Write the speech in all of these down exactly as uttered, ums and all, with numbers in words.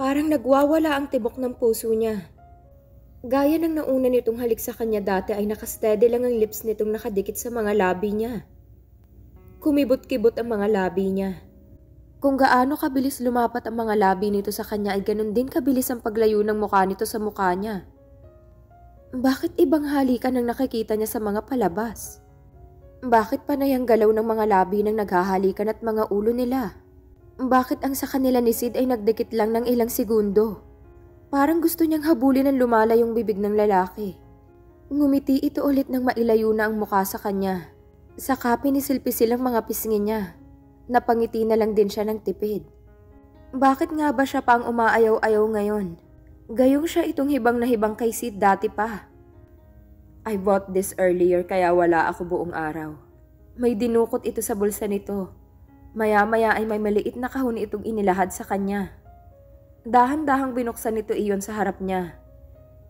Parang nagwawala ang tibok ng puso niya. Gaya ng nauna nitong halik sa kanya dati ay nakasteady lang ang lips nitong nakadikit sa mga labi niya. Kumibot-kibot ang mga labi niya. Kung gaano kabilis lumapat ang mga labi nito sa kanya ay ganun din kabilis ang paglayo ng mukha nito sa mukha niya. Bakit ibang halikan ang nakikita niya sa mga palabas? Bakit panay ang galaw ng mga labi ng naghahalikan at mga ulo nila? Bakit ang sa kanila ni Sid ay nagdikit lang ng ilang segundo? Parang gusto niyang habulin ang lumalayong bibig ng lalaki. Ngumiti ito ulit nang mailayo na ang mukha sa kanya. Saka pinisilpisil ang mga pisngin niya. Napangiti na lang din siya ng tipid. Bakit nga ba siya pa ang umaayaw-ayaw ngayon? Gayong siya itong hibang na hibang kay Sid dati pa. I bought this earlier kaya wala ako buong araw. May dinukot ito sa bulsa nito. Maya-maya ay may maliit na kahon itong inilahad sa kanya. Dahan-dahang binuksan nito iyon sa harap niya.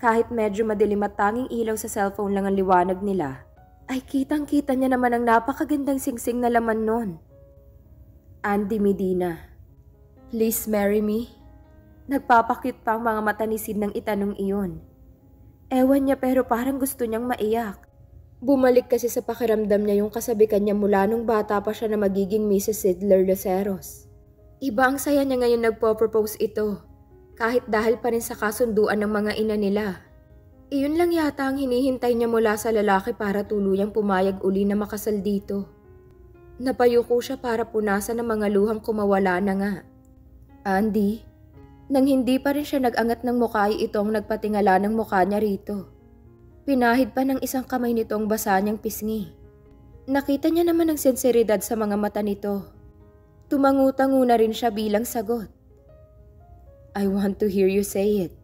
Kahit medyo madilim at tanging ilaw sa cellphone lang ang liwanag nila, ay kitang-kita niya naman ang napakagandang singsing na laman nun. Andy Medina, please marry me. Nagpapakit pa ang mga mata ni Sid nang itanong iyon. Ewan niya pero parang gusto niyang maiyak. Bumalik kasi sa pakiramdam niya yung kasabikan niya mula nung bata pa siya na magiging Missus Siddler Loseros. Iba ang saya niya ngayon nagpo-propose ito, kahit dahil pa rin sa kasunduan ng mga ina nila. Iyon lang yata ang hinihintay niya mula sa lalaki para tuluyang pumayag uli na makasal dito. Napayuko siya para punasan ng mga luhang kumawala na nga. Andy, nang hindi pa rin siya nagangat ng mukha ay itong nagpatingala ng mukha niya rito. Pinahid pa ng isang kamay nito ang basa niyang pisngi. Nakita niya naman ang sinseridad sa mga mata nito. Tumangutangu na rin siya bilang sagot. I want to hear you say it.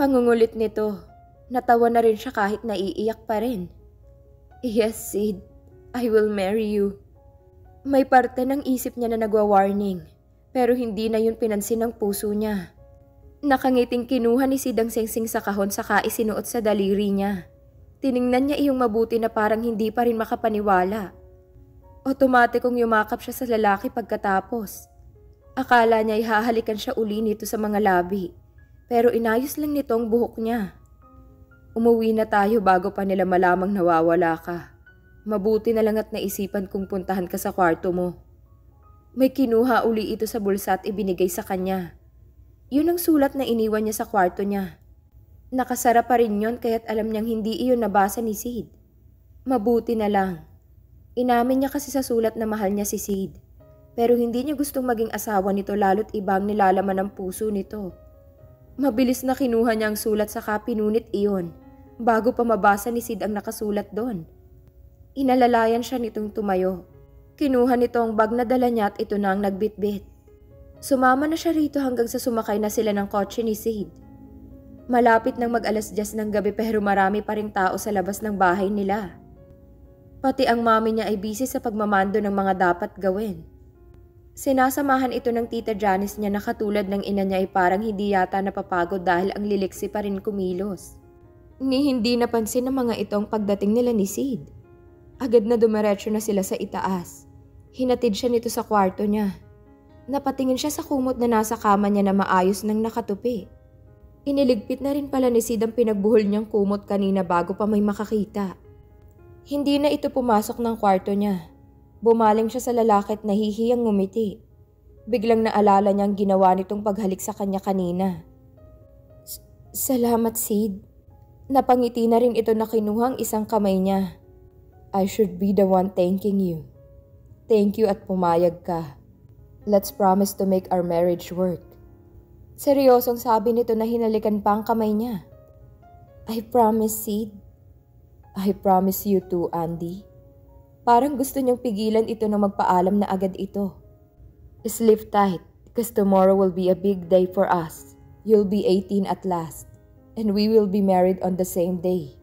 Pangungulit nito. Natawa na rin siya kahit naiiyak pa rin. Yes, Sid. I will marry you. May parte ng isip niya na nagwa-warning. Pero hindi na yun pinansin ng puso niya. Nakangiting kinuha ni Sid ang singsing sa kahon saka isinuot sa daliri niya. Tiningnan niya iyong mabuti na parang hindi pa rin makapaniwala. Otomatikong yumakap siya sa lalaki pagkatapos. Akala niya ihahalikan siya uli nito sa mga labi. Pero inayos lang nito ang buhok niya. Umuwi na tayo bago pa nila malamang nawawala ka. Mabuti na lang at naisipan kung puntahan ka sa kwarto mo. May kinuha uli ito sa bulsa at ibinigay sa kanya. Yun ang sulat na iniwan niya sa kwarto niya. Nakasara pa rin yun kaya't alam niyang hindi iyon nabasa ni Sid. Mabuti na lang. Inamin niya kasi sa sulat na mahal niya si Sid. Pero hindi niya gustong maging asawa nito lalo't ibang nilalaman ng puso nito. Mabilis na kinuha niya ang sulat saka pinunit iyon bago pa mabasa ni Sid ang nakasulat doon. Inalalayan siya nitong tumayo. Kinuha nito ang bag na dala niya at ito na ang nagbitbit. Sumama na siya rito hanggang sa sumakay na sila ng kotse ni Sid. Malapit ng mag-alas diyes ng gabi pero marami pa ring tao sa labas ng bahay nila. Pati ang mami niya ay busy sa pagmamando ng mga dapat gawin. Sinasamahan ito ng tita Janice niya na katulad ng ina niya ay parang hindi yata napapagod dahil ang liliksi pa rin kumilos. Ni hindi napansin ng mga itong pagdating nila ni Sid. Agad na dumiretso na sila sa itaas. Hinatid siya nito sa kwarto niya. Napatingin siya sa kumot na nasa kama niya na maayos nang nakatupi. Iniligpit na rin pala ni Sid ang pinagbuhol niyang kumot kanina bago pa may makakita. Hindi na ito pumasok ng kwarto niya. Bumaling siya sa lalaki at nahihiyang ngumiti. Biglang naalala niya ang ginawa nitong paghalik sa kanya kanina. Salamat, Sid. Napangiti na rin ito na kinuhang isang kamay niya. I should be the one thanking you. Thank you at pumayag ka. Let's promise to make our marriage work. Seryosong sabi nito na hinalikan pa ang kamay niya. I promise, Sid. I promise you too, Andy. Parang gusto niyang pigilan ito na magpaalam na agad ito. Sleep tight, because tomorrow will be a big day for us. You'll be eighteen at last, and we will be married on the same day.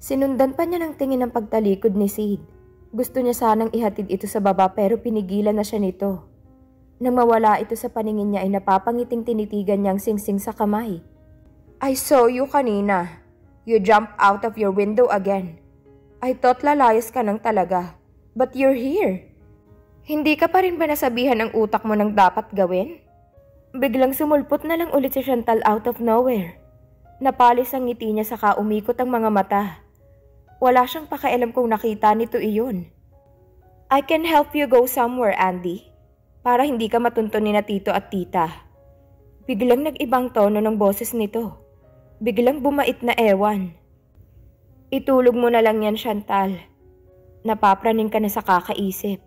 Sinundan pa niya ng tingin ng pagtalikod ni Sid. Gusto niya sanang ihatid ito sa baba pero pinigilan na siya nito. Nang mawala ito sa paningin niya ay napapangiting tinitigan niyang singsing sa kamay. I saw you kanina. You jumped out of your window again. I thought lalayas ka nang talaga. But you're here. Hindi ka pa rin ba nasabihan ng utak mo ng dapat gawin? Biglang sumulpot na lang ulit si Chantal out of nowhere. Napalis ang ngiti niya saka umikot ang mga mata. Wala siyang pakialam kung nakita nito iyon. I can help you go somewhere, Andy. Para hindi ka matuntunin na tito at tita. Biglang nag-ibang tono ng boses nito. Biglang bumait na ewan. Itulog mo na lang yan, Chantal. Napapraning ka na sa kakaisip.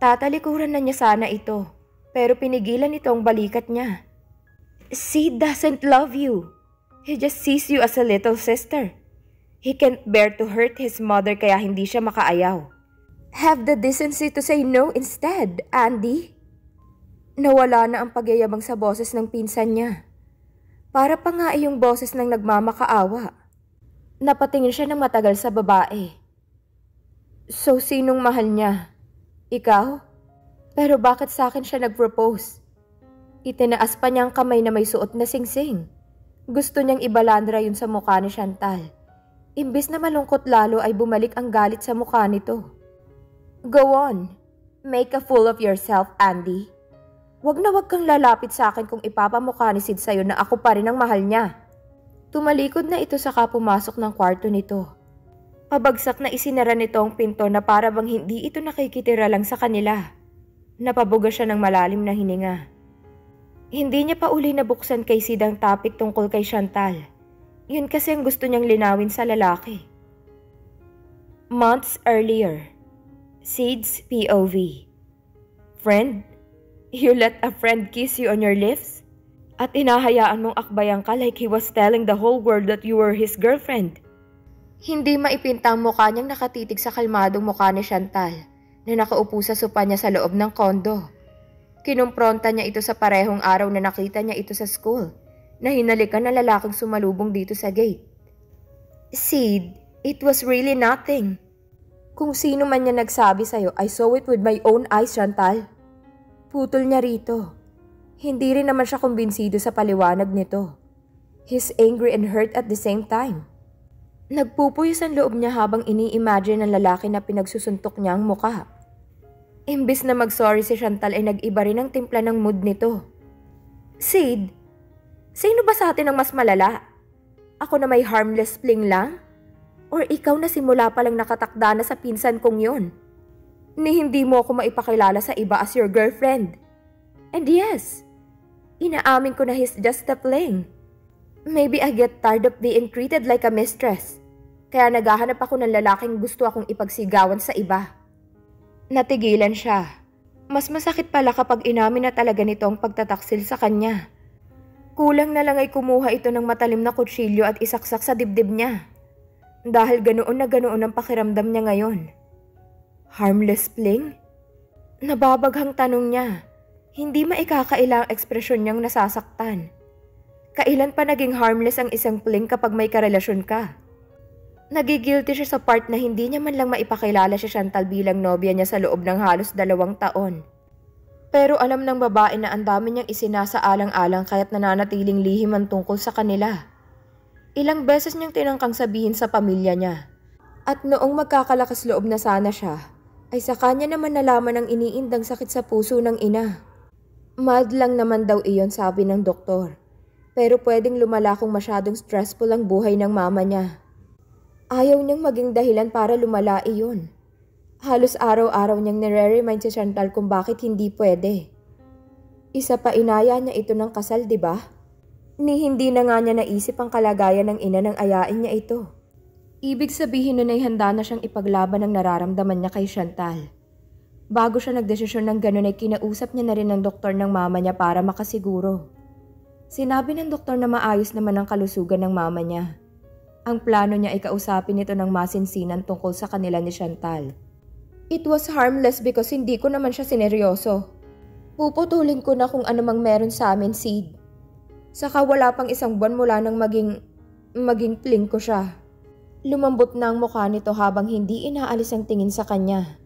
Tatalikuran na niya sana ito, pero pinigilan ito ang balikat niya. Sid doesn't love you. He just sees you as a little sister. He can't bear to hurt his mother kaya hindi siya makaayaw. Have the decency to say no instead, Andy. Nawala na ang pagyayabang sa boses ng pinsan niya. Para pa nga iyong boses ng nagmamakaawa. Napatingin siya ng matagal sa babae. So, sinong mahal niya? Ikaw? Pero bakit sa akin siya nag-propose? Itinaas pa niya ang kamay na may suot na singsing. Gusto niyang ibalandra yun sa mukha ni Chantal. Imbis na malungkot lalo ay bumalik ang galit sa mukha nito. Go on. Make a fool of yourself, Andy. Wag na wag kang lalapit sa akin kung ipapamukha ni Sid sa'yo na ako pa rin ang mahal niya. Tumalikod na ito saka pumasok ng kwarto nito. Pabagsak na isinara nito ang pinto na para bang hindi ito nakikitira lang sa kanila. Napabuga siya ng malalim na hininga. Hindi niya pa uli nabuksan kay Sid ang topic tungkol kay Chantal. Yun kasi ang gusto niyang linawin sa lalaki. Months earlier. Sid's P O V. Friend, you let a friend kiss you on your lips? At inahayaan mong akbayang ka like he was telling the whole world that you were his girlfriend. Hindi maipinta ang mukha niyang nakatitig sa kalmadong mukha ni Chantal na nakaupo sa sopa niya sa loob ng kondo. Kinumpronta niya ito sa parehong araw na nakita niya ito sa school na hinalikan na lalaking sumalubong dito sa gate. Sid, it was really nothing. Kung sino man niya nagsabi sa'yo, I saw it with my own eyes, Chantal. Putol niya rito. Hindi rin naman siya kumbinsido sa paliwanag nito. He's angry and hurt at the same time. Nagpupuyos ang loob niya habang ini-imagine ng lalaki na pinagsusuntok niya ang mukha. Imbis na mag-sorry si Chantal ay nag-iba rin ang timpla ng mood nito. Sid, sino ba sa atin ang mas malala? Ako na may harmless fling lang? Or ikaw na simula palang nakatakda na sa pinsan kong yun? Ni hindi mo ako maipakilala sa iba as your girlfriend. And yes, inaamin ko na he's just a fling. Maybe I get tired of being treated like a mistress. Kaya naghahanap ako ng lalaking gusto akong ipagsigawan sa iba. Natigilan siya. Mas masakit pala kapag inamin na talaga nito ang pagtataksil sa kanya. Kulang na lang ay kumuha ito ng matalim na kutsilyo at isaksak sa dibdib niya. Dahil ganoon na ganoon ang pakiramdam niya ngayon. Harmless fling? Nababaghang tanong niya. Hindi maikakailang ekspresyon niyang nasasaktan. Kailan pa naging harmless ang isang fling kapag may karelasyon ka? Nagigilty siya sa part na hindi niya man lang maipakilala si Chantal bilang nobya niya sa loob ng halos dalawang taon. Pero alam ng babae na ang dami niyang isinasaalang-alang kaya't nananatiling lihim ang tungkol sa kanila. Ilang beses niyang tinangkang sabihin sa pamilya niya. At noong magkakalakas loob na sana siya, ay sa kanya naman nalaman ang iniindang sakit sa puso ng ina. Mild lang naman daw iyon sabi ng doktor, pero pwedeng lumala kung masyadong stressful ang buhay ng mama niya. Ayaw niyang maging dahilan para lumala iyon. Halos araw-araw niyang nire-remind si Chantal kung bakit hindi pwede. Isa pa inaya niya ito ng kasal, di ba? Ni hindi na nga niya naisip ang kalagayan ng ina nang ayain niya ito. Ibig sabihin nun ay handa na siyang ipaglaban ang nararamdaman niya kay Chantal. Bago siya nagdesisyon ng ganun ay kinausap niya na rin ng doktor ng mama niya para makasiguro. Sinabi ng doktor na maayos naman ang kalusugan ng mama niya. Ang plano niya ay kausapin ito ng masinsinan tungkol sa kanila ni Chantal. It was harmless because hindi ko naman siya sineryoso. Puputulin ko na kung anumang meron sa amin, Sid. Saka wala pang isang buwan mula nang maging, maging fling ko siya. Lumambot na ang mukha nito habang hindi inaalis ang tingin sa kanya.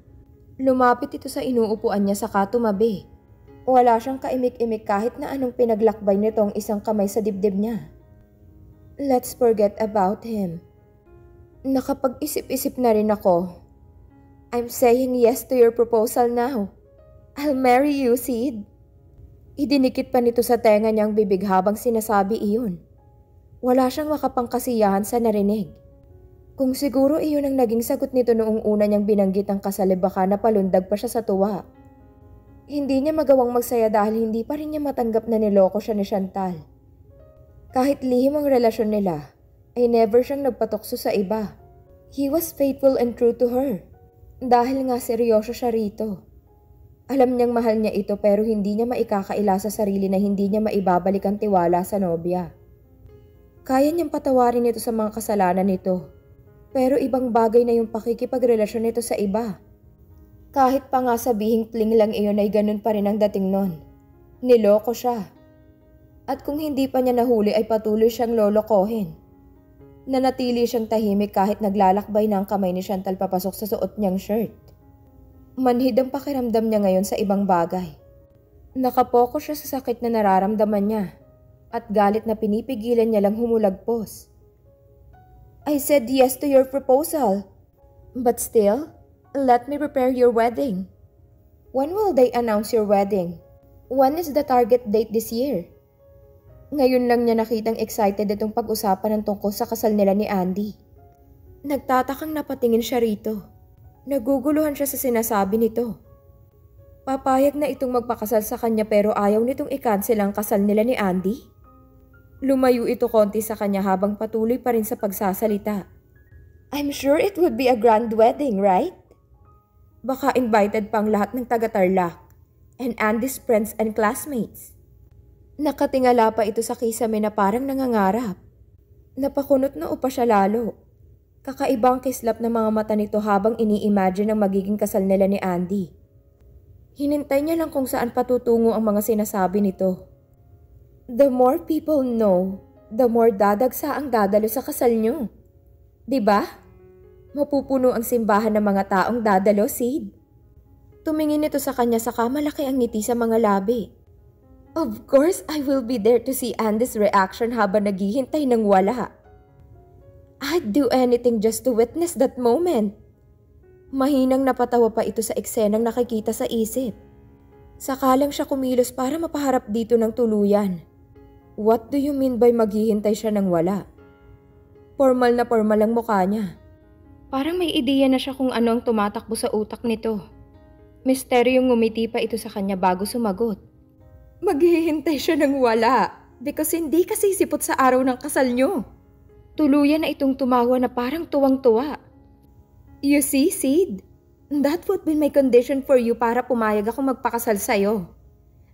Lumapit ito sa inuupuan niya saka tumabi. Wala siyang kaimik-imik kahit na anong pinaglakbay nitong isang kamay sa dibdib niya. Let's forget about him. Nakapag-isip-isip na rin ako. I'm saying yes to your proposal now. I'll marry you, Sid. Idinikit pa nito sa tenga niyang bibig habang sinasabi iyon. Wala siyang makapangkasiyahan sa narinig. Kung siguro iyon ang naging sagot nito noong una niyang binanggit ang kasal, baka napalundag pa siya sa tuwa. Hindi niya magawang magsaya dahil hindi pa rin niya matanggap na niloko siya ni Chantal. Kahit lihim ang relasyon nila, ay never siyang nagpatokso sa iba. He was faithful and true to her. Dahil nga seryoso siya rito. Alam niyang mahal niya ito pero hindi niya maikakaila sa sarili na hindi niya maibabalik ang tiwala sa nobya. Kaya niyang patawarin ito sa mga kasalanan nito, pero ibang bagay na yung pakikipagrelasyon nito sa iba. Kahit pa nga sabihing pling lang iyon ay ganun pa rin ang dating nun. Niloko siya. At kung hindi pa niya nahuli ay patuloy siyang lolokohin. Nanatili siyang tahimik kahit naglalakbay na ang kamay ni Chantal papasok sa suot niyang shirt. Manhid ang pakiramdam niya ngayon sa ibang bagay. Nakapoko siya sa sakit na nararamdaman niya at galit na pinipigilan niya lang humulagpos. I said yes to your proposal, but still, let me prepare your wedding. When will they announce your wedding? When is the target date this year? Ngayon lang niya nakitang excited itong pag-usapan ng tungkol sa kasal nila ni Andy. Nagtatakang napatingin siya rito. Naguguluhan siya sa sinasabi nito. Papayag na itong magpakasal sa kanya pero ayaw nitong i-cancel ang kasal nila ni Andy? Lumayo ito konti sa kanya habang patuloy pa rin sa pagsasalita. I'm sure it would be a grand wedding, right? Baka invited pang lahat ng taga-Tarlac and Andy's friends and classmates. Nakatingala pa ito sa kisame na parang nangangarap. Napakunot na upa siya lalo. Kakaibang kislap ng mga mata nito habang ini-imagine ang magiging kasal nila ni Andy. Hinintay niya lang kung saan patutungo ang mga sinasabi nito. The more people know, the more dadagsa ang dadalo sa kasal niyo. Diba? Mapupuno ang simbahan ng mga taong dadalo, Sid. Tumingin nito sa kanya saka malaki ang ngiti sa mga labi. Of course, I will be there to see Andy's reaction habang naghihintay ng wala. I'd do anything just to witness that moment. Mahinang napatawa pa ito sa eksenang nakikita sa isip. Sakalang siya kumilos para mapaharap dito ng tuluyan. What do you mean by maghihintay siya ng wala? Formal na formal ang mukha niya. Parang may ideya na siya kung ano ang tumatakbo sa utak nito. Misteryong ngumiti pa ito sa kanya bago sumagot. Maghihintay siya ng wala because hindi kasi sipot sa araw ng kasal niyo. Tuluyan na itong tumawa na parang tuwang-tuwa. You see, Sid, that would be my condition for you para pumayag ako magpakasal sa'yo.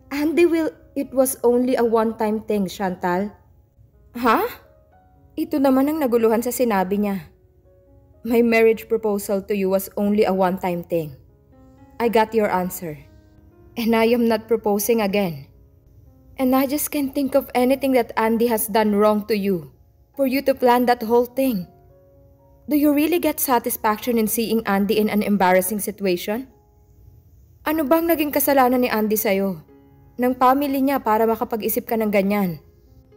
Andy will, it was only a one-time thing, Chantal. Ha? Ito naman ang naguluhan sa sinabi niya. My marriage proposal to you was only a one-time thing. I got your answer. And I am not proposing again. And I just can't think of anything that Andy has done wrong to you. For you to plan that whole thing. Do you really get satisfaction in seeing Andy in an embarrassing situation? Ano bang naging kasalanan ni Andy sa'yo? Ng family niya para makapag-isip ka ng ganyan?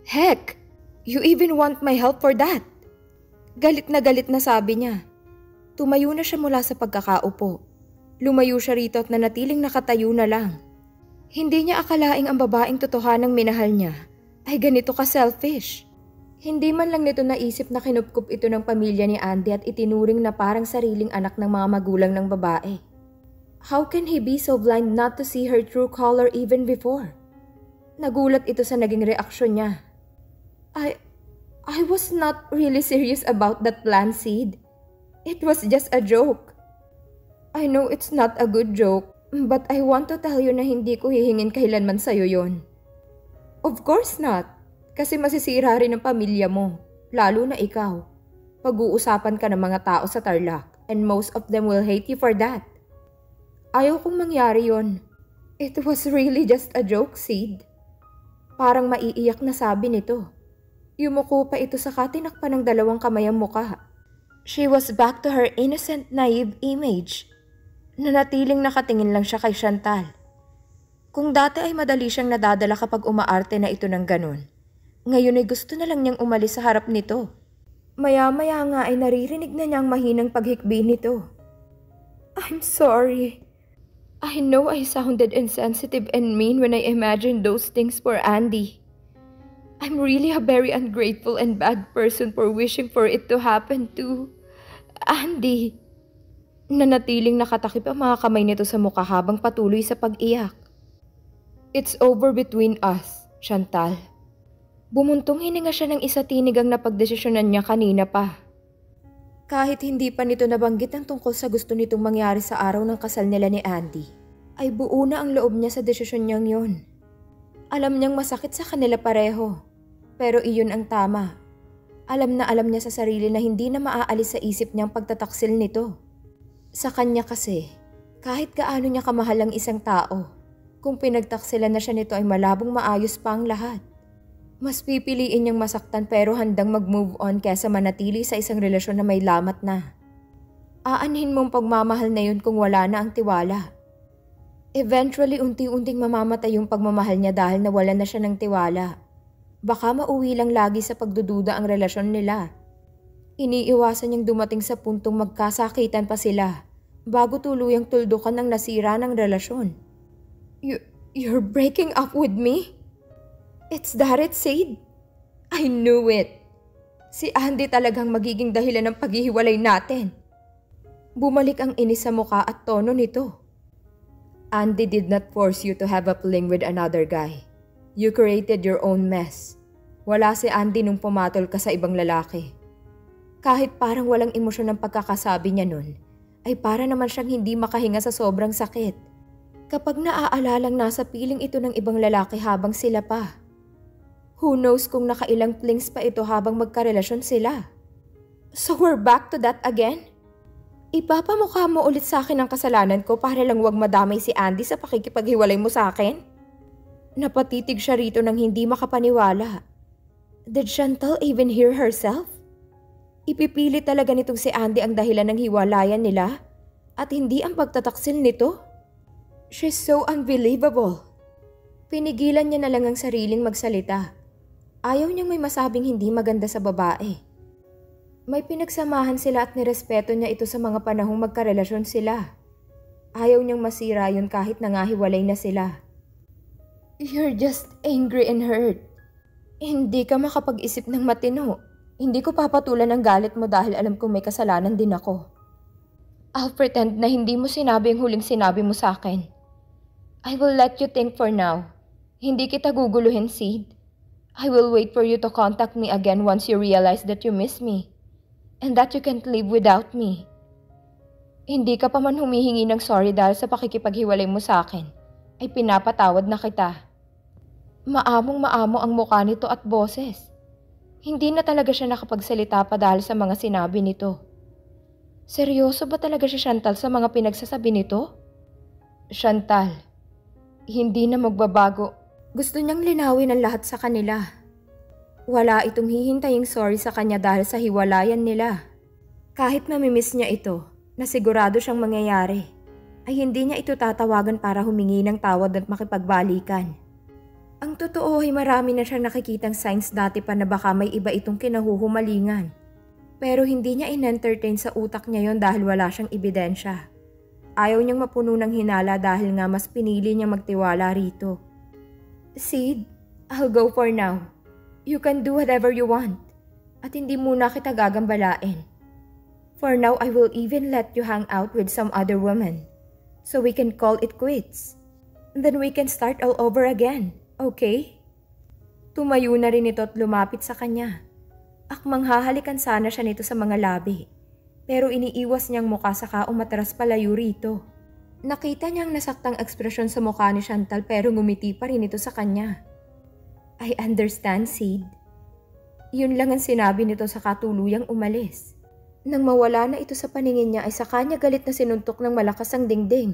Heck! You even want my help for that? Galit na galit na sabi niya. Tumayo na siya mula sa pagkakaupo. Lumayo siya rito at nanatiling nakatayo na lang. Hindi niya akalaing ang babaeng totohanang minahal niya ay ganito ka-selfish. Hindi man lang nito naisip na kinupkup ito ng pamilya ni Andy at itinuring na parang sariling anak ng mga magulang ng babae. How can he be so blind not to see her true color even before? Nagulat ito sa naging reaksyon niya. I, I was not really serious about that plan, Sid. It was just a joke. I know it's not a good joke, but I want to tell you na hindi ko hihingin kailanman sa'yo yon. Of course not. Kasi masisira rin ang pamilya mo, lalo na ikaw. Pag-uusapan ka ng mga tao sa Tarlac and most of them will hate you for that. Ayaw kong mangyari yon. It was really just a joke, Sid. Parang maiiyak na sabi nito. Yumuko pa ito sa katinakpan ng dalawang kamay ang mukha. She was back to her innocent, naive image. Nanatiling nakatingin lang siya kay Chantal. Kung dati ay madali siyang nadadala kapag umaarte na ito ng ganun. Ngayon ay gusto na lang niyang umalis sa harap nito. Maya-maya nga ay naririnig na niya ang mahinang paghikbi nito. I'm sorry. I know I sounded insensitive and mean when I imagined those things for Andy. I'm really a very ungrateful and bad person for wishing for it to happen to Andy. Nanatiling nakatakip ang mga kamay nito sa mukha habang patuloy sa pag-iyak. It's over between us, Chantal. Bumuntong hininga siya ng isa tinigang na pagdesisyonan niya kanina pa. Kahit hindi pa nito nabanggit ang tungkol sa gusto nitong mangyari sa araw ng kasal nila ni Andy, ay buo na ang loob niya sa desisyon niyang yun. Alam niyang masakit sa kanila pareho, pero iyon ang tama. Alam na alam niya sa sarili na hindi na maaalis sa isip niyang pagtataksil nito. Sa kanya kasi, kahit gaano niya kamahal ang isang tao, kung pinagtaksilan na siya nito ay malabong maayos pa ang lahat. Mas pipiliin niyang masaktan pero handang mag-move on kaysa manatili sa isang relasyon na may lamat na. Aanhin mong pagmamahal na yun kung wala na ang tiwala. Eventually, unti-unting mamamatay yung pagmamahal niya dahil nawala na siya ng tiwala. Baka mauwi lang lagi sa pagdududa ang relasyon nila. Iniiwasan niyang dumating sa puntong magkasakitan pa sila bago tuluyang tuldukan ng nasira ng relasyon. You, you're breaking up with me? It's that it, Sid. I knew it. Si Andy talagang magiging dahilan ng paghihiwalay natin. Bumalik ang inis sa mukha at tono nito. Andy did not force you to have a fling with another guy. You created your own mess. Wala si Andy nung pumatol ka sa ibang lalaki. Kahit parang walang emosyon ang pagkakasabi niya nun, ay para naman siyang hindi makahinga sa sobrang sakit. Kapag naaalalang nasa piling ito ng ibang lalaki habang sila pa. Who knows kung nakailang flings pa ito habang magkarelasyon sila. So we're back to that again? Ipapamukha mo ulit sa akin ang kasalanan ko para lang huwag madamay si Andy sa pakikipaghiwalay mo sa akin? Napatitig siya rito ng hindi makapaniwala. Did Chantal even hear herself? Ipipili talaga nitong si Andy ang dahilan ng hiwalayan nila at hindi ang pagtataksil nito? She's so unbelievable. Pinigilan niya na lang ang sariling magsalita. Ayaw niyang may masabing hindi maganda sa babae. May pinagsamahan sila at nirespeto niya ito sa mga panahong magkarelasyon sila. Ayaw niyang masira yun kahit nangahiwalay na sila. You're just angry and hurt. Hindi ka makapag-isip ng matino. Hindi ko papatulan ang galit mo dahil alam kong may kasalanan din ako. I'll pretend na hindi mo sinabi ang huling sinabi mo sa akin. I will let you think for now. Hindi kita guguluhin, Sid. I will wait for you to contact me again once you realize that you miss me and that you can't live without me. Hindi ka pa man humihingi ng sorry dahil sa pakikipaghiwalay mo sa akin, ay pinapatawad na kita. Maamong maamo ang mukha nito at boses. Hindi na talaga siya nakapagsalita pa dahil sa mga sinabi nito. Seryoso ba talaga si Chantal sa mga pinagsasabi nito? Chantal, hindi na magbabago. Gusto niyang linawin ang lahat sa kanila. Wala itong hihintaying sorry sa kanya dahil sa hiwalayan nila. Kahit mamimiss niya ito, na sigurado siyang mangyayari, ay hindi niya ito tatawagan para humingi ng tawad at makipagbalikan. Ang totoo ay marami na siyang nakikitang signs dati pa na baka may iba itong kinahuhumalingan. Pero hindi niya in-entertain sa utak niya yon dahil wala siyang ebidensya. Ayaw niyang mapuno ng hinala dahil nga mas pinili niya magtiwala rito. Sid, I'll go for now. You can do whatever you want. At hindi muna kita gagambalain. For now, I will even let you hang out with some other woman. So we can call it quits. Then we can start all over again, okay? Tumayo na rin ito at lumapit sa kanya. Akmang hahalikan sana siya nito sa mga labi. Pero iniiwas niyang mukha saka umatras palayo rito. Nakita niya ang nasaktang ekspresyon sa mukha ni Chantal pero ngumiti pa rin ito sa kanya. I understand, Sid. Yun lang ang sinabi nito sa katuluyang umalis. Nang mawala na ito sa paningin niya ay sa kanya galit na sinuntok ng malakas ang dingding.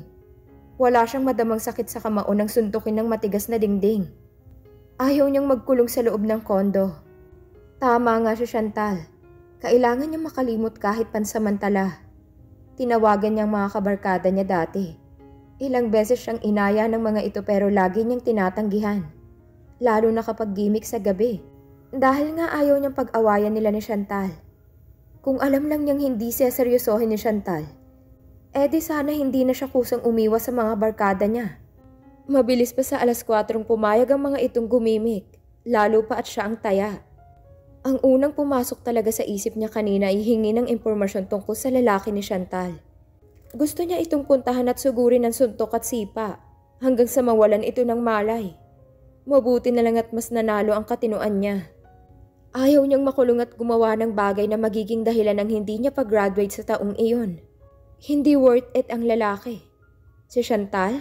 Wala siyang madamang sakit sa kamao nang suntukin ng matigas na dingding. Ayaw niyang magkulong sa loob ng kondo. Tama nga si Chantal. Kailangan niyang makalimot kahit pansamantala. Tinawagan niyang mga kabarkada niya dati. Ilang beses siyang inaya ng mga ito pero lagi niyang tinatanggihan. Lalo na kapag gimmick sa gabi. Dahil nga ayaw niyang pag-awayan nila ni Chantal. Kung alam lang niyang hindi siya seryosohin ni Chantal, eh di sana hindi na siya kusang umiwas sa mga barkada niya. Mabilis pa sa alas kwatro pumayag ang mga itong gumimik, lalo pa at siya ang taya. Ang unang pumasok talaga sa isip niya kanina ay hingi ng impormasyon tungkol sa lalaki ni Chantal. Gusto niya itong puntahan at sugurin ng suntok at sipa, hanggang sa mawalan ito ng malay. Mabuti na lang at mas nanalo ang katinuan niya. Ayaw niyang makulong at gumawa ng bagay na magiging dahilan ng hindi niya pag-graduate sa taong iyon. Hindi worth it ang lalaki. Si Chantal?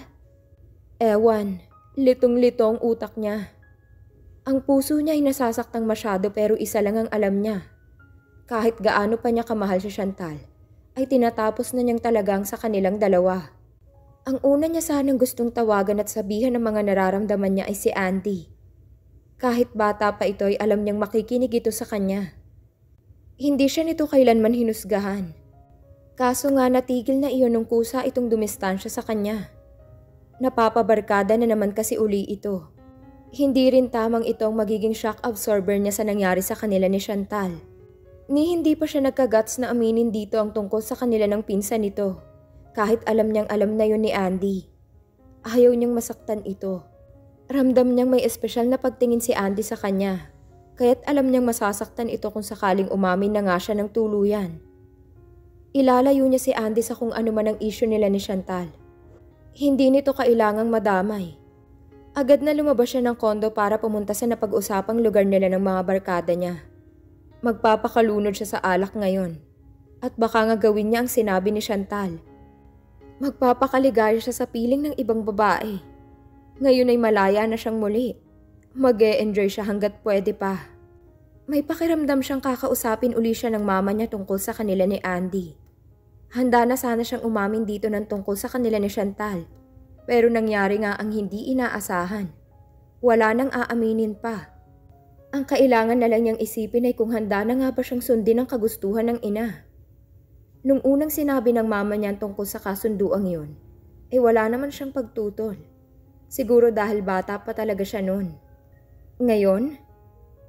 Ewan, litong-litong utak niya. Ang puso niya ay nasasaktang masyado pero isa lang ang alam niya. Kahit gaano pa niya kamahal si Chantal, ay tinatapos na niyang talagang sa kanilang dalawa. Ang una niya sanang gustong tawagan at sabihan ng mga nararamdaman niya ay si Andy. Kahit bata pa ito ay alam niyang makikinig ito sa kanya. Hindi siya nito kailanman hinusgahan. Kaso nga natigil na iyon nung kusa itong dumistansya sa kanya. Napapabarkada na naman kasi uli ito. Hindi rin tamang ito ang magiging shock absorber niya sa nangyari sa kanila ni Chantal. Ni hindi pa siya nagkagats na aminin dito ang tungkol sa kanila ng pinsan nito. Kahit alam niyang alam na yun ni Andy. Ayaw niyang masaktan ito. Ramdam niyang may espesyal na pagtingin si Andy sa kanya, kaya't alam niyang masasaktan ito kung sakaling umamin na nga siya ng tuluyan. Ilalayo niya si Andy sa kung ano man ang isyu nila ni Chantal. Hindi nito kailangang madamay. Agad na lumabas siya ng kondo para pumunta sa napag-usapang lugar nila ng mga barkada niya. Magpapakalunod siya sa alak ngayon, at baka nga gawin niya ang sinabi ni Chantal. Magpapakaligaya siya sa piling ng ibang babae. Ngayon ay malaya na siyang muli. Mag-e-enjoy siya hanggat pwede pa. May pakiramdam siyang kakausapin uli siya ng mama niya tungkol sa kanila ni Andy. Handa na sana siyang umamin dito ng tungkol sa kanila ni Chantal. Pero nangyari nga ang hindi inaasahan. Wala nang aaminin pa. Ang kailangan na lang niyang isipin ay kung handa na nga ba siyang sundin ang kagustuhan ng ina. Nung unang sinabi ng mama niya tungkol sa kasunduang yun, ay eh wala naman siyang pagtutol. Siguro dahil bata pa talaga siya noon. Ngayon,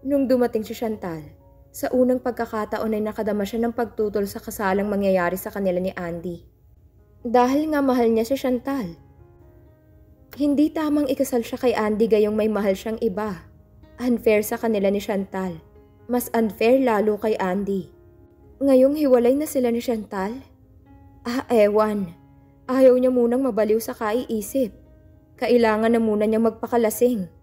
nung dumating si Chantal, sa unang pagkakataon ay nakadama siya ng pagtutol sa kasalang mangyayari sa kanila ni Andy. Dahil nga mahal niya si Chantal. Hindi tamang ikasal siya kay Andy gayong may mahal siyang iba. Unfair sa kanila ni Chantal. Mas unfair lalo kay Andy. Ngayong hiwalay na sila ni Chantal? Ah, ewan. Ayaw niya munang mabaliw sa kaiisip. Kailangan na muna niyang magpakalasing.